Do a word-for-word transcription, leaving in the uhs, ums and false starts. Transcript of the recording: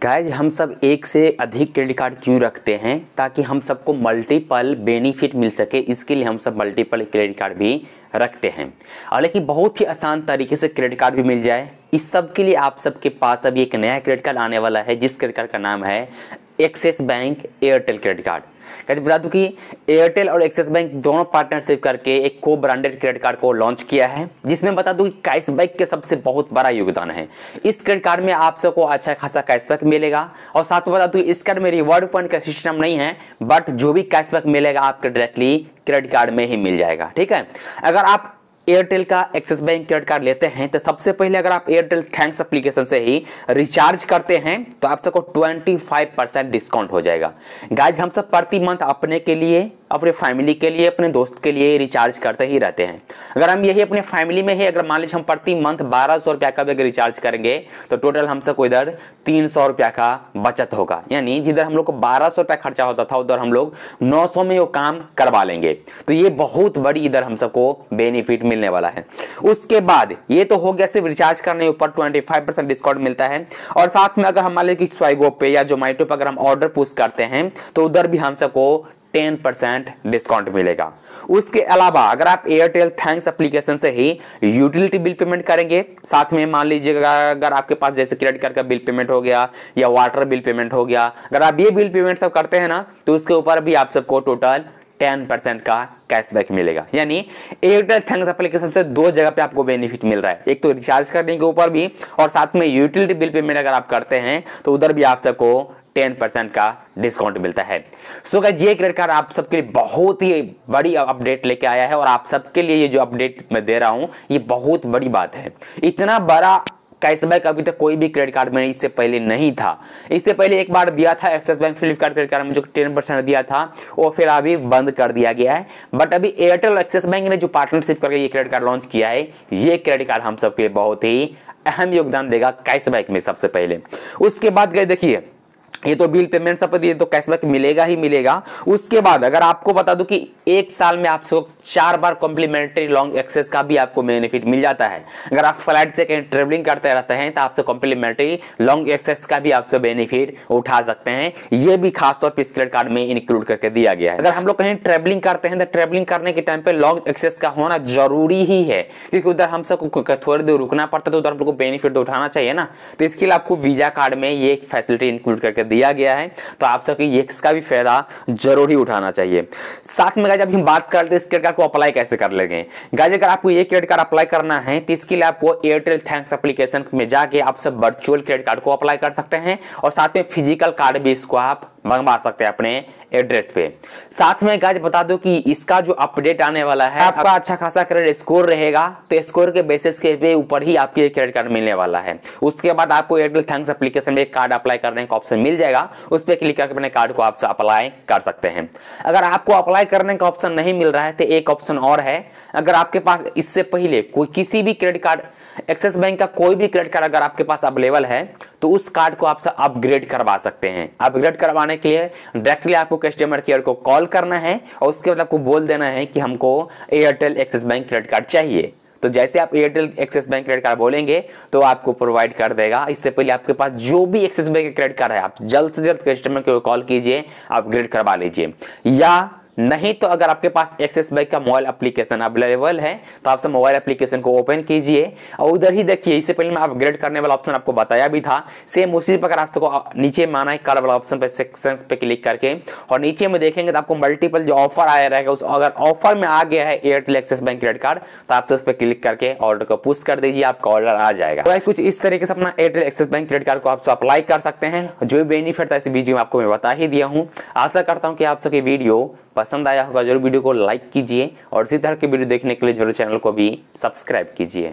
Guys हम सब एक से अधिक क्रेडिट कार्ड क्यों रखते हैं? ताकि हम सबको मल्टीपल बेनिफिट मिल सके, इसके लिए हम सब मल्टीपल क्रेडिट कार्ड भी रखते हैं। और लेकिन बहुत ही आसान तरीके से क्रेडिट कार्ड भी मिल जाए, इस सब के लिए आप सबके पास अब एक नया क्रेडिट कार्ड आने वाला है, जिस क्रेडिट कार्ड का नाम है axis bank Airtel credit card. कहते बता दूं कि एयरटेल और एक्सिस बैंक दोनों पार्टनरशिप करके एक को ब्रांडेड क्रेडिट कार्ड को लॉन्च किया है, जिसमें बता दूं कि कैशबैक के सबसे बहुत बड़ा योगदान है। इस क्रेडिट कार्ड में आप सबको अच्छा खासा कैशबैक मिलेगा और साथ में बता दूं इस कार्ड में रिवॉर्ड पॉइंट का सिस्टम नहीं है, बट जो भी कैशबैक मिलेगा आपको डायरेक्टली क्रेडिट कार्ड में ही मिल जाएगा। ठीक है, अगर आप एयरटेल का एक्सिस बैंक क्रेडिट कार्ड लेते हैं तो सबसे पहले अगर आप एयरटेल थैंक्स एप्लीकेशन से ही रिचार्ज करते हैं तो आप सबको पच्चीस परसेंट डिस्काउंट हो जाएगा। गाइज हम सब प्रति मंथ अपने के लिए, अपने फैमिली के लिए, अपने दोस्त के लिए रिचार्ज करते ही रहते हैं। अगर हम यही अपने फैमिली में ही अगर मान लीजिए हम प्रति मंथ बारह सौ रुपया का भी अगर रिचार्ज करेंगे तो टोटल हम सबको इधर तीन सौ रुपया का बचत होगा। यानी जिधर हम लोग को बारह सौ रुपया खर्चा होता था उधर हम लोग नौ सौ में वो काम करवा लेंगे। तो ये बहुत बड़ी इधर हम सबको बेनिफिट मिलने वाला है। उसके बाद ये तो हो गया सिर्फ रिचार्ज करने के ऊपर ट्वेंटी फाइव परसेंट डिस्काउंट मिलता है। और साथ में अगर हम मान लीजिए स्विगी पे या जोमैटो पर अगर हम ऑर्डर पुश करते हैं तो उधर भी हम सबको दस परसेंट डिस्काउंट मिलेगा। उसके अलावा अगर आप एयरटेल थैंक्स एप्लीकेशन से ही यूटिलिटी बिल पेमेंट करेंगे, साथ में मान लीजिएगा अगर आपके पास जैसे क्रेडिट कार्ड का बिल पेमेंट हो गया या वाटर बिल पेमेंट हो गया, अगर आप ये बिल पेमेंट सब करते हैं ना तो उसके ऊपर भी आप सबको टोटल दस परसेंट का कैशबैक मिलेगा। यानी एयरटेल थैंक्स एप्लीकेशन से दो जगह पे आपको बेनिफिट मिल रहा है, एक तो रिचार्ज करने के ऊपर भी और साथ में यूटिलिटी बिल पेमेंट अगर आप करते हैं तो उधर भी आप सबको दस परसेंट का डिस्काउंट मिलता है। सो गाइस ये क्रेडिट कार्ड आप सबके लिए बहुत ही बड़ी अपडेट लेके आया है और आप सबके लिए ये जो अपडेट मैं दे रहा हूँ ये बहुत बड़ी बात है। इतना बड़ा कैशबैक अभी तक कोई भी क्रेडिट कार्ड में इससे पहले नहीं था। इससे पहले एक बार दिया था Axis bank Flipkart credit card में जो टेन परसेंट दिया था, वो फिर अभी बंद कर दिया गया है। बट अभी एयरटेल और एक्सिस बैंक ने जो पार्टनरशिप करके ये क्रेडिट कार्ड लॉन्च किया है, ये क्रेडिट कार्ड हम सबके लिए बहुत ही अहम योगदान देगा कैशबैक में सबसे पहले। उसके बाद गए देखिए ये तो बिल पेमेंट सब पर ये तो कैशबैक मिलेगा ही मिलेगा। उसके बाद अगर आपको बता दूं कि एक साल में आपको चार बार कॉम्प्लीमेंट्री लॉन्ग एक्सेस का भी आपको बेनिफिट मिल जाता है। अगर आप फ्लाइट से कहीं ट्रेवलिंग करते रहते हैं तो आपसे कॉम्प्लीमेंट्री लॉन्ग एक्सेस का भी आपसे बेनिफिट उठा सकते हैं। ये भी खासतौर पर इस क्रेडिट कार्ड में इंक्लूड करके दिया गया है। अगर हम लोग कहीं ट्रेवलिंग करते हैं तो ट्रेवलिंग करने के टाइम पर लॉन्ग एक्सेस का होना जरूरी ही है, क्योंकि उधर हम सबको थोड़ी देर रुकना पड़ता है तो उधर हम लोग को बेनिफिट उठाना चाहिए ना। तो इसके लिए आपको वीजा कार्ड में ये फैसिलिटी इंक्लूड करके दिया गया है, तो आप सबको ये इसका भी फायदा जरूर ही उठाना चाहिए। साथ में गाइस अब हम बात करते हैं इस क्रेडिट कार्ड को अप्लाई कैसे कर लेंगे। गाइस अगर आपको ये क्रेडिट कार्ड अप्लाई करना है तो इसके लिए आपको एयरटेल थैंक्स एप्लीकेशन में जाके आप सब वर्चुअल क्रेडिट कार्ड को अप्लाई कर सकते हैं और साथ में फिजिकल कार्ड भी इसको आप मंगवा सकते हैं अपने एड्रेस पे। साथ में गाइस बता दो कि इसका जो अपडेट आने वाला है, आपका अच्छा खासा क्रेडिट स्कोर रहेगा तो स्कोर के बेसिस के ऊपर ही आपके क्रेडिट कार्ड मिलने वाला है। उसके बाद आपको एयरटेल थैंक्स एप्लीकेशन में कार्ड अप्लाई करने का ऑप्शन मिल जाएगा, उस पर क्लिक करके अपने कार्ड को आप अप्लाई कर सकते हैं। अगर आपको अप्लाई करने का ऑप्शन नहीं मिल रहा है तो एक ऑप्शन और है, अगर आपके पास इससे पहले कोई किसी भी क्रेडिट कार्ड, एक्सिस बैंक का कोई भी क्रेडिट कार्ड अगर आपके पास अवेलेबल है तो उस कार्ड को आप अपग्रेड करवा सकते हैं। अपग्रेड करवाने के लिए डायरेक्टली आपको कस्टमर केयर को कॉल करना है और उसके बाद आपको बोल देना है कि हमको Airtel Axis bank credit card चाहिए। तो जैसे आप Airtel Axis bank credit card बोलेंगे तो आपको प्रोवाइड कर देगा। इससे पहले आपके पास जो भी एक्सिस बैंक क्रेडिट कार्ड है आप जल्द से जल्द कस्टमर केयर को कॉल कीजिए, अपग्रेड करवा लीजिए। या नहीं तो अगर आपके पास एक्सिस बैंक का मोबाइल एप्लीकेशन अवेलेबल है तो आप सब मोबाइल एप्लीकेशन को ओपन कीजिए और उधर ही देखिए, इससे पहले मैं अपग्रेड करने वाला ऑप्शन आपको बताया भी था, सेम उसी पर अगर आप सबको नीचे माना है कार्ड वाला ऑप्शन पर सेक्शन पे क्लिक करके और नीचे में देखेंगे तो आपको मल्टीपल जो ऑफर आया रहेगा, उस अगर ऑफर में आ गया है Airtel Axis bank credit card तो आपसे उस पर क्लिक करके ऑर्डर को पुश कर दीजिए, आपका ऑर्डर आ जाएगा। तो कुछ इस तरीके से अपना Airtel Axis bank credit card को आप अप्लाई कर सकते हैं। जो बेनिफिट था इस वीडियो में आपको मैं बता ही दिया हूँ। आशा करता हूँ कि आप सबकी वीडियो पसंद आया होगा। जरूर वीडियो को लाइक कीजिए और इसी तरह के वीडियो देखने के लिए जरूर चैनल को भी सब्सक्राइब कीजिए।